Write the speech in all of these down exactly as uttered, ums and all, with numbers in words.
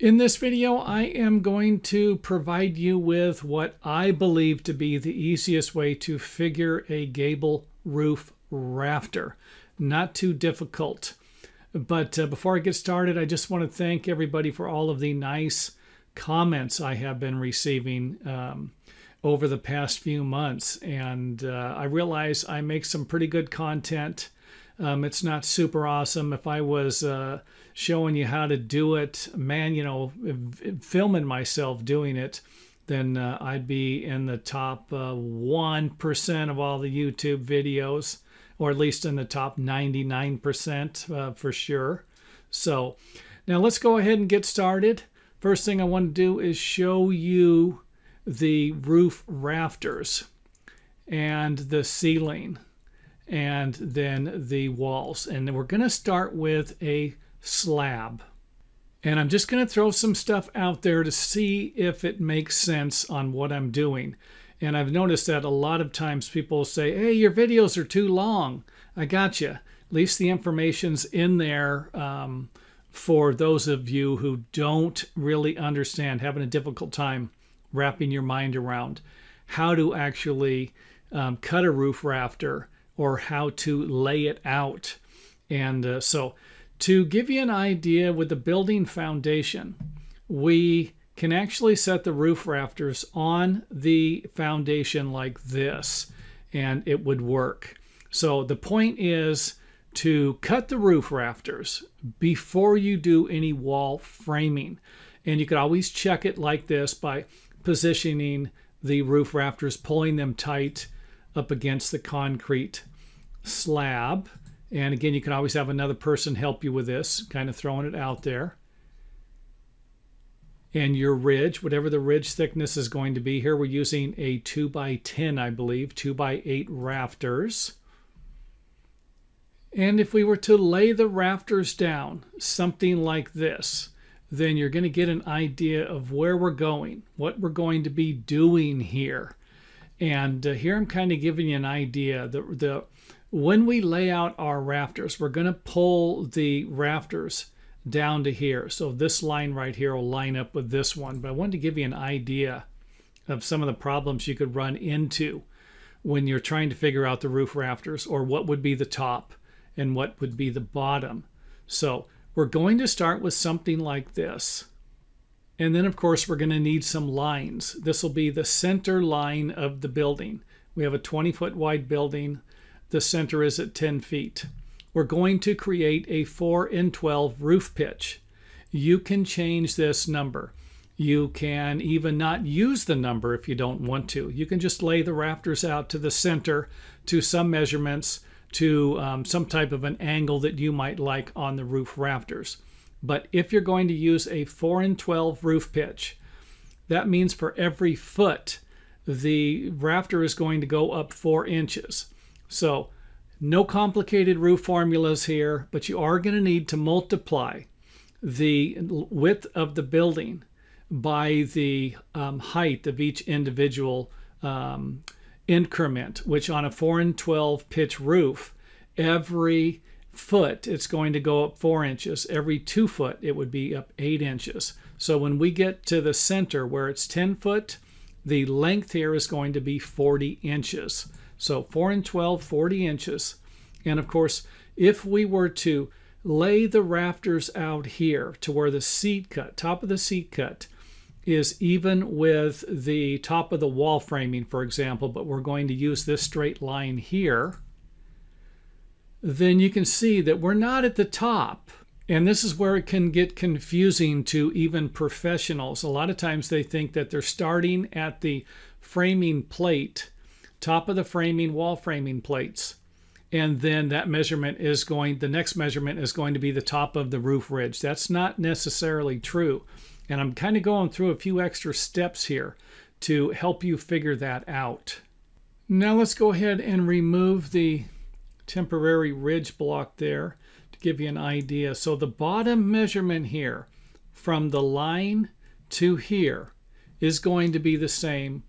In this video, I am going to provide you with what I believe to be the easiest way to figure a gable roof rafter. Not too difficult. But uh, before I get started, I just want to thank everybody for all of the nice comments I have been receiving um, over the past few months. And uh, I realize I make some pretty good content. Um, it's not super awesome. If I was uh, showing you how to do it, man, you know, filming myself doing it, then uh, I'd be in the top uh, one percent of all the YouTube videos, or at least in the top ninety-nine percent uh, for sure. So now let's go ahead and get started. First thing I want to do is show you the roof rafters and the ceiling, and then the walls. And then we're going to start with a slab. And I'm just going to throw some stuff out there to see if it makes sense on what I'm doing. And I've noticed that a lot of times people say, hey, your videos are too long. I gotcha. At least the information's in there um, for those of you who don't really understand, having a difficult time wrapping your mind around how to actually um, cut a roof rafter, or how to lay it out. And uh, so to give you an idea, with the building foundation, we can actually set the roof rafters on the foundation like this, and it would work. So the point is to cut the roof rafters before you do any wall framing. And you could always check it like this by positioning the roof rafters, pulling them tight up against the concrete slab. And again, you can always have another person help you with this, kind of throwing it out there. And your ridge, whatever the ridge thickness is going to be. Here we're using a two by ten, I believe, two by eight rafters. And if we were to lay the rafters down something like this, then you're going to get an idea of where we're going, what we're going to be doing here. And uh, here I'm kind of giving you an idea. The, the, when we lay out our rafters, we're going to pull the rafters down to here. So this line right here will line up with this one. But I wanted to give you an idea of some of the problems you could run into when you're trying to figure out the roof rafters, or what would be the top and what would be the bottom. So we're going to start with something like this. And then, of course, we're going to need some lines. This will be the center line of the building. We have a twenty foot wide building. The center is at ten feet. We're going to create a four and twelve roof pitch. You can change this number. You can even not use the number if you don't want to. You can just lay the rafters out to the center, to some measurements, to um, some type of an angle that you might like on the roof rafters. But if you're going to use a four and twelve roof pitch, that means for every foot, the rafter is going to go up four inches. So no complicated roof formulas here, but you are going to need to multiply the width of the building by the um, height of each individual um, increment, which on a four and twelve pitch roof, every foot it's going to go up four inches. Every two foot it would be up eight inches. So when we get to the center where it's ten foot, the length here is going to be forty inches. So four and twelve, forty inches. And of course, if we were to lay the rafters out here to where the seat cut, top of the seat cut, is even with the top of the wall framing, for example, but we're going to use this straight line here, then you can see that we're not at the top. And this is where it can get confusing to even professionals. A lot of times they think that they're starting at the framing plate, top of the framing, wall framing plates, and then that measurement is going, the next measurement is going to be the top of the roof ridge. That's not necessarily true. And I'm kind of going through a few extra steps here to help you figure that out. Now let's go ahead and remove the temporary ridge block there to give you an idea. So the bottom measurement here from the line to here is going to be the same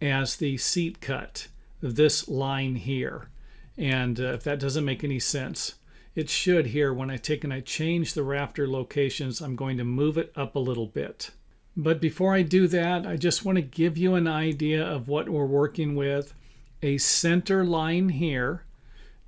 as the seat cut, this line here. And uh, if that doesn't make any sense, It should here, when I take and I change the rafter locations, I'm going to move it up a little bit. But before I do that, I just want to give you an idea of what we're working with. A center line here,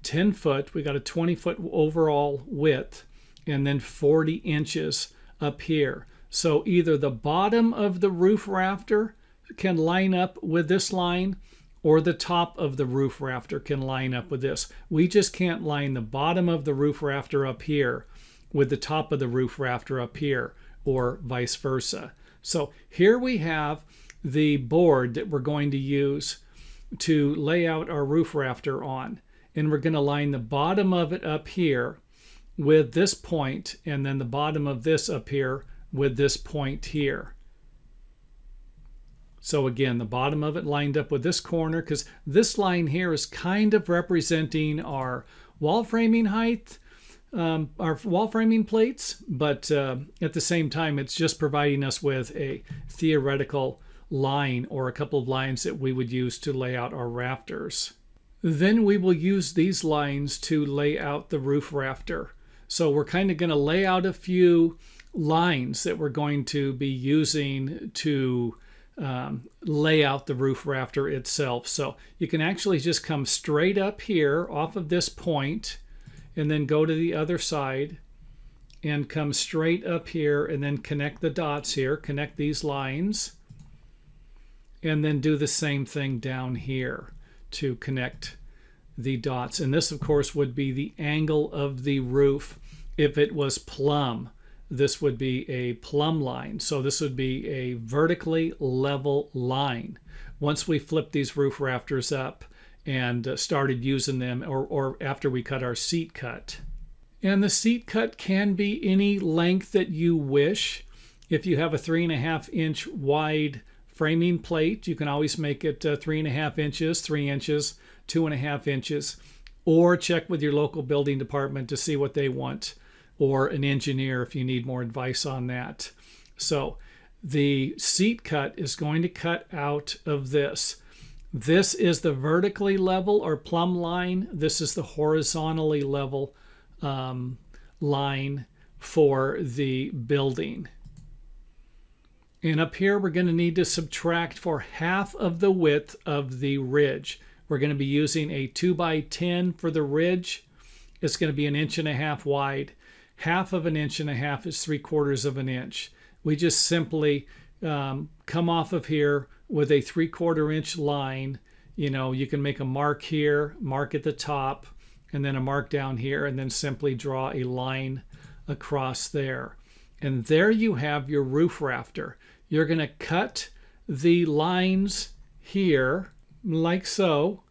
ten foot, we got a twenty foot overall width, and then forty inches up here. So either the bottom of the roof rafter can line up with this line, or the top of the roof rafter can line up with this. We just can't line the bottom of the roof rafter up here with the top of the roof rafter up here, or vice versa. So here we have the board that we're going to use to lay out our roof rafter on. And we're going to line the bottom of it up here with this point, and then the bottom of this up here with this point here. So again, the bottom of it lined up with this corner, because this line here is kind of representing our wall framing height, um, our wall framing plates, but uh, at the same time, it's just providing us with a theoretical line or a couple of lines that we would use to lay out our rafters. Then we will use these lines to lay out the roof rafter. So we're kind of going to lay out a few lines that we're going to be using to Um, lay out the roof rafter itself. So you can actually just come straight up here off of this point, and then go to the other side and come straight up here, and then connect the dots here, connect these lines, and then do the same thing down here to connect the dots. And this, of course, would be the angle of the roof. If it was plumb, this would be a plumb line. So this would be a vertically level line. Once we flip these roof rafters up and started using them, or, or after we cut our seat cut. And the seat cut can be any length that you wish. If you have a three and a half inch wide framing plate, you can always make it uh, three and a half inches, three inches, two and a half inches, or check with your local building department to see what they want, or an engineer if you need more advice on that. So the seat cut is going to cut out of this. This is the vertically level or plumb line. This is the horizontally level um, line for the building. And up here we're going to need to subtract for half of the width of the ridge. We're going to be using a two by ten for the ridge. It's going to be an inch and a half wide. Half of an inch and a half is three quarters of an inch. We just simply um, come off of here with a three quarter inch line. You know, you can make a mark here, mark at the top, and then a mark down here, and then simply draw a line across there. And there you have your roof rafter. You're going to cut the lines here like so.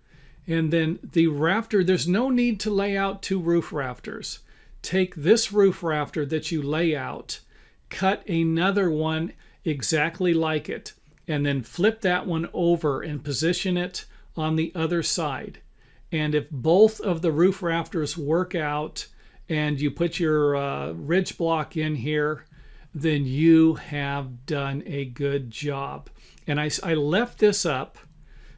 And then the rafter, there's no need to lay out two roof rafters. Take this roof rafter that you lay out, cut another one exactly like it, and then flip that one over and position it on the other side. And if both of the roof rafters work out and you put your uh, ridge block in here, then you have done a good job. And I, I left this up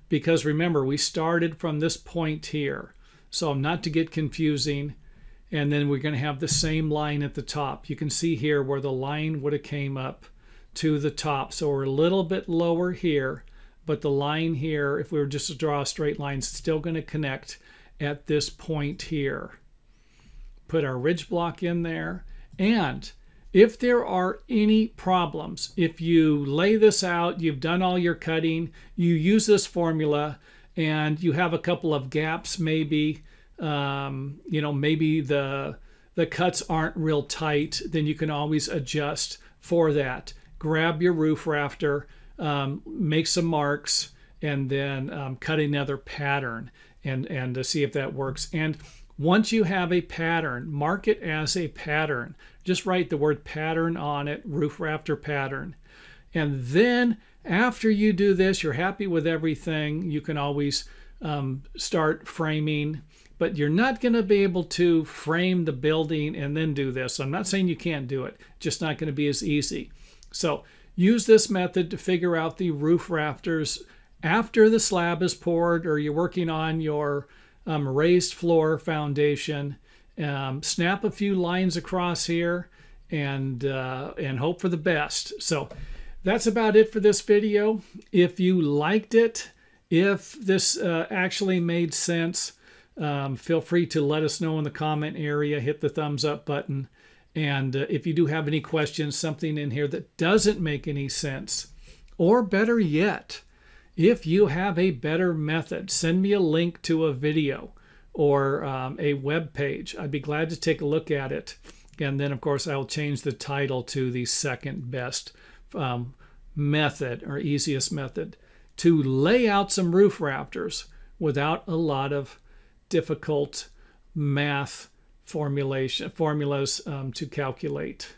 because remember, we started from this point here. So not to get confusing. And then we're going to have the same line at the top. You can see here where the line would have came up to the top. So we're a little bit lower here, but the line here, if we were just to draw a straight line, is still going to connect at this point here. Put our ridge block in there. And if there are any problems, if you lay this out, you've done all your cutting, you use this formula, and you have a couple of gaps maybe, Um, you know, maybe the the cuts aren't real tight, then you can always adjust for that. Grab your roof rafter, um, make some marks, and then um, cut another pattern and, and to see if that works. And once you have a pattern, mark it as a pattern. Just write the word pattern on it, roof rafter pattern. And then after you do this, you're happy with everything, you can always um, start framing. But you're not going to be able to frame the building and then do this. I'm not saying you can't do it, just not going to be as easy. So use this method to figure out the roof rafters after the slab is poured, or you're working on your um, raised floor foundation, um, snap a few lines across here, and uh, and hope for the best. So that's about it for this video. If you liked it, if this uh, actually made sense, um, feel free to let us know in the comment area. Hit the thumbs up button. And uh, if you do have any questions, something in here that doesn't make any sense, or better yet, if you have a better method, send me a link to a video or um, a web page. I'd be glad to take a look at it. And then, of course, I'll change the title to the second best um, method or easiest method to lay out some roof rafters without a lot of difficult math formulation formulas um, to calculate.